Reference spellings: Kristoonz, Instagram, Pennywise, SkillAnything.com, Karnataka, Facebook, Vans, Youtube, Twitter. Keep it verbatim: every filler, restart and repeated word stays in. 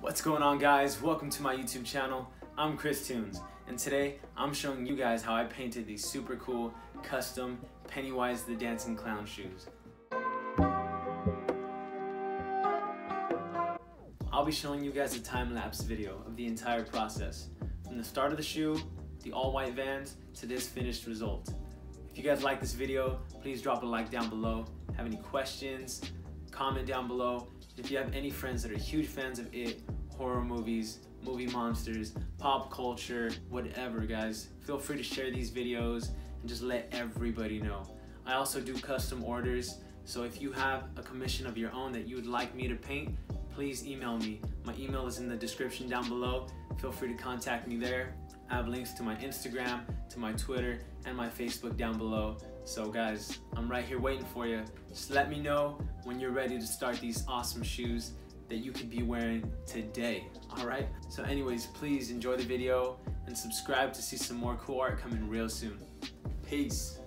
What's going on, guys? Welcome to my YouTube channel. I'm Kristoonz, and today I'm showing you guys how I painted these super cool custom Pennywise the Dancing Clown shoes. I'll be showing you guys a time-lapse video of the entire process, from the start of the shoe, the all-white Vans, to this finished result. If you guys like this video, please drop a like down below. Have any questions, comment down below. If you have any friends that are huge fans of it, horror movies, movie monsters, pop culture, whatever, guys, feel free to share these videos and just let everybody know. I also do custom orders, so if you have a commission of your own that you would like me to paint, please email me. My email is in the description down below. Feel free to contact me there. I have links to my Instagram, to my Twitter, and my Facebook down below. So guys, I'm right here waiting for you. Just let me know when you're ready to start these awesome shoes that you could be wearing today, all right? So anyways, please enjoy the video and subscribe to see some more cool art coming real soon. Peace.